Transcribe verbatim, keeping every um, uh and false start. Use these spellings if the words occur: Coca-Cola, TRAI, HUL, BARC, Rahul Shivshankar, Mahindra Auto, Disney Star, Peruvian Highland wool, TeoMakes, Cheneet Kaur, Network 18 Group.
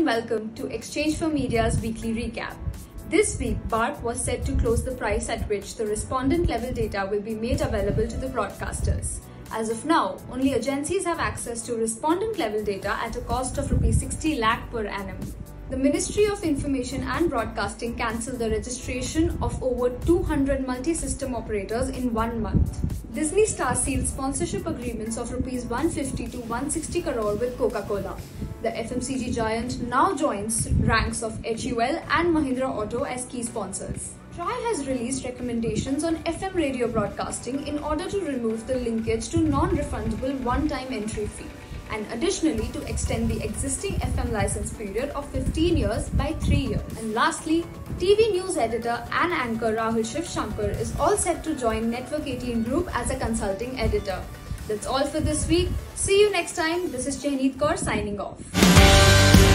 and welcome to Exchange for Media's weekly recap. This week, BARC was set to close the price at which the respondent level data will be made available to the broadcasters. As of now, only agencies have access to respondent level data at a cost of sixty lakh rupees per annum. The Ministry of Information and Broadcasting cancelled the registration of over two hundred multi-system operators in one month. Disney Star sealed sponsorship agreements of one fifty to one sixty crore with Coca-Cola. The F M C G giant now joins ranks of H U L and Mahindra Auto as key sponsors. TRAI has released recommendations on F M radio broadcasting in order to remove the linkage to non-refundable one-time entry fee, and additionally to extend the existing F M license period of fifteen years by three years. And lastly, T V news editor and anchor Rahul Shivshankar is all set to join Network eighteen Group as a consulting editor. That's all for this week. See you next time. This is Cheneet Kaur signing off.